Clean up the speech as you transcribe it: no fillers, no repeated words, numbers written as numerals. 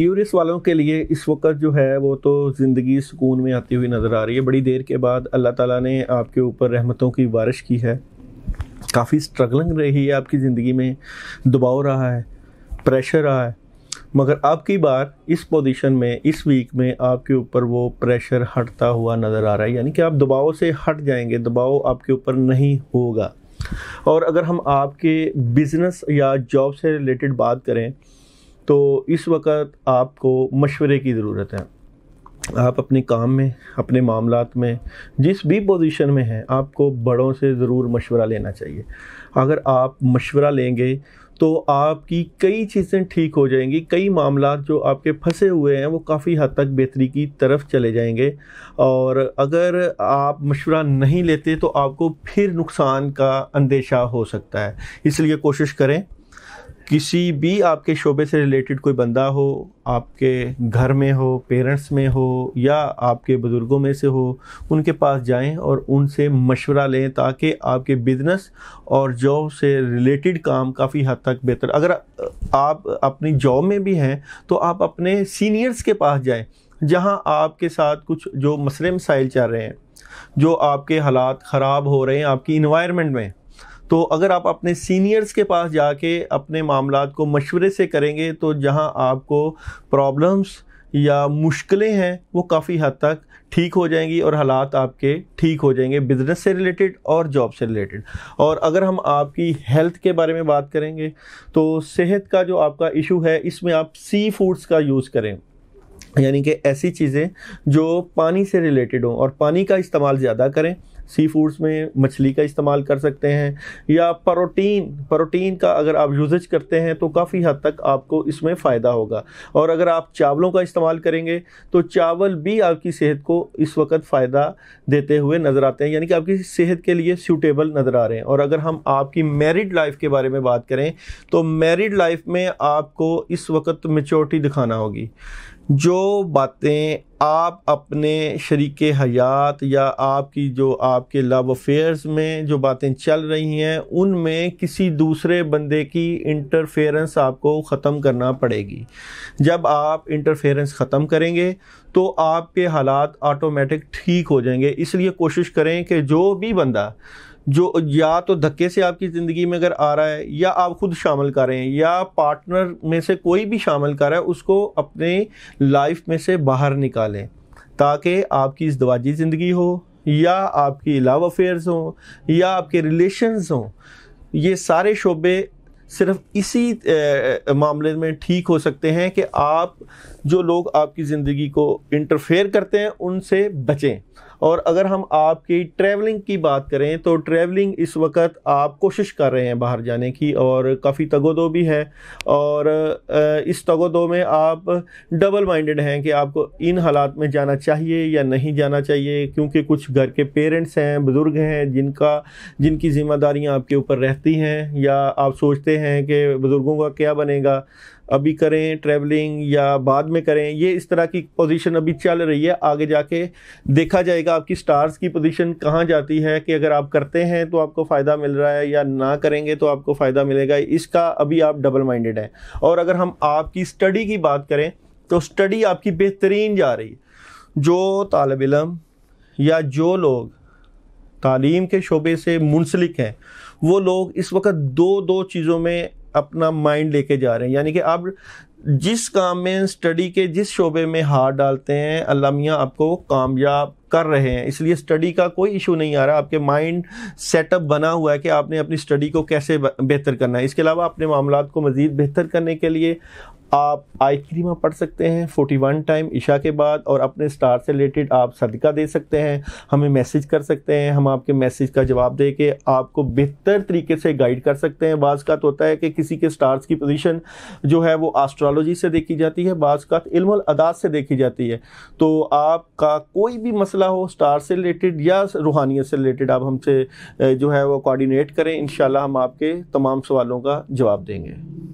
Aquarius वालों के लिए इस वक्त जो है वो तो ज़िंदगी सुकून में आती हुई नज़र आ रही है। बड़ी देर के बाद अल्लाह ताला ने आपके ऊपर रहमतों की बारिश की है। काफ़ी स्ट्रगलिंग रही है आपकी ज़िंदगी में, दबाव रहा है, प्रेशर रहा है, मगर आपकी बार इस पोजीशन में इस वीक में आपके ऊपर वो प्रेशर हटता हुआ नज़र आ रहा है। यानी कि आप दबाव से हट जाएंगे, दबाव आपके ऊपर नहीं होगा। और अगर हम आपके बिज़नेस या जॉब से रिलेटेड बात करें तो इस वक्त आपको मशवरे की ज़रूरत है। आप अपने काम में, अपने मामलात में, जिस भी पोजीशन में हैं, आपको बड़ों से ज़रूर मशवरा लेना चाहिए। अगर आप मशवरा लेंगे तो आपकी कई चीज़ें ठीक हो जाएंगी। कई मामलात जो आपके फंसे हुए हैं वो काफ़ी हद तक बेहतरी की तरफ चले जाएंगे। और अगर आप मशवरा नहीं लेते तो आपको फिर नुकसान का अंदेशा हो सकता है। इसलिए कोशिश करें, किसी भी आपके शोबे से रिलेटेड कोई बंदा हो, आपके घर में हो, पेरेंट्स में हो या आपके बुज़ुर्गों में से हो, उनके पास जाएं और उनसे मशवरा लें ताकि आपके बिज़नेस और जॉब से रिलेटेड काम काफ़ी हद तक बेहतर। अगर आप अपनी जॉब में भी हैं तो आप अपने सीनियर्स के पास जाएं, जहां आपके साथ कुछ जो मसले मसाइल चल रहे हैं, जो आपके हालात ख़राब हो रहे हैं आपकी इन्वायरमेंट में, तो अगर आप अपने सीनियर्स के पास जाके अपने मामलात को मशवरे से करेंगे तो जहां आपको प्रॉब्लम्स या मुश्किलें हैं वो काफ़ी हद तक ठीक हो जाएंगी और हालात आपके ठीक हो जाएंगे, बिज़नेस से रिलेटेड और जॉब से रिलेटेड। और अगर हम आपकी हेल्थ के बारे में बात करेंगे तो सेहत का जो आपका इशू है इसमें आप सी फूड्स का यूज़ करें, यानी कि ऐसी चीज़ें जो पानी से रिलेटेड हों, और पानी का इस्तेमाल ज़्यादा करें। सी फूड्स में मछली का इस्तेमाल कर सकते हैं या प्रोटीन का अगर आप यूजेज करते हैं तो काफ़ी हद तक आपको इसमें फ़ायदा होगा। और अगर आप चावलों का इस्तेमाल करेंगे तो चावल भी आपकी सेहत को इस वक्त फ़ायदा देते हुए नज़र आते हैं, यानी कि आपकी सेहत के लिए सूटेबल नज़र आ रहे हैं। और अगर हम आपकी मैरिड लाइफ के बारे में बात करें तो मैरिड लाइफ में आपको इस वक्त मैच्योरिटी दिखाना होगी। जो बातें आप अपने शरीके हयात या आपकी जो आपके लव अफेयर्स में जो बातें चल रही हैं उनमें किसी दूसरे बंदे की इंटरफेरेंस आपको ख़त्म करना पड़ेगी। जब आप इंटरफेरेंस ख़त्म करेंगे तो आपके हालात ऑटोमेटिक ठीक हो जाएंगे। इसलिए कोशिश करें कि जो भी बंदा जो या तो धक्के से आपकी ज़िंदगी में अगर आ रहा है या आप ख़ुद शामिल कर रहे हैं या पार्टनर में से कोई भी शामिल कर रहा है, उसको अपने लाइफ में से बाहर निकालें ताकि आपकी इज़दवाजी ज़िंदगी हो या आपकी लव अफेयर्स हो या आपके रिलेशंस हों, ये सारे शोबे सिर्फ इसी मामले में ठीक हो सकते हैं कि आप जो लोग आपकी ज़िंदगी को इंटरफेयर करते हैं उनसे बचें। और अगर हम आपकी ट्रैवलिंग की बात करें तो ट्रैवलिंग इस वक्त आप कोशिश कर रहे हैं बाहर जाने की और काफ़ी तगोदो भी है, और इस तगोदो में आप डबल माइंडेड हैं कि आपको इन हालात में जाना चाहिए या नहीं जाना चाहिए, क्योंकि कुछ घर के पेरेंट्स हैं, बुज़ुर्ग हैं जिनकी ज़िम्मेदारियाँ आपके ऊपर रहती हैं, या आप सोचते हैं कि बुज़ुर्गों का क्या बनेगा, अभी करें ट्रैवलिंग या बाद में करें। ये इस तरह की पोजीशन अभी चल रही है। आगे जाके देखा जाएगा आपकी स्टार्स की पोजीशन कहाँ जाती है, कि अगर आप करते हैं तो आपको फ़ायदा मिल रहा है या ना करेंगे तो आपको फ़ायदा मिलेगा, इसका अभी आप डबल माइंडेड हैं। और अगर हम आपकी स्टडी की बात करें तो स्टडी आपकी बेहतरीन जा रही है। जो तालिब इल्म या जो लोग तालीम के शोबे से मुंसलिक हैं वो लोग इस वक्त दो चीज़ों में अपना माइंड लेके जा रहे हैं, यानी कि आप जिस काम में स्टडी के जिस शोबे में हाथ डालते हैं अल्लाह मियाँ आपको कामयाब कर रहे हैं। इसलिए स्टडी का कोई इशू नहीं आ रहा, आपके माइंड सेटअप बना हुआ है कि आपने अपनी स्टडी को कैसे बेहतर करना है। इसके अलावा अपने मामलात को मज़ीद बेहतर करने के लिए आप आय करीमा पढ़ सकते हैं 41 टाइम इशा के बाद, और अपने स्टार से रिलेटेड आप सदका दे सकते हैं, हमें मैसेज कर सकते हैं, हम आपके मैसेज का जवाब दे के आपको बेहतर तरीके से गाइड कर सकते हैं। बाज़ का तो होता है कि किसी के स्टार्स की पोजीशन जो है वो एस्ट्रोलॉजी से देखी जाती है, बाज़ का इल्मुल अदात से देखी जाती है। तो आपका कोई भी मसला हो स्टार से रिलेटेड या रूहानियत से रिलेटेड, आप हमसे जो है वो कोऑर्डिनेट करें, इंशाल्लाह हम आपके तमाम सवालों का जवाब देंगे।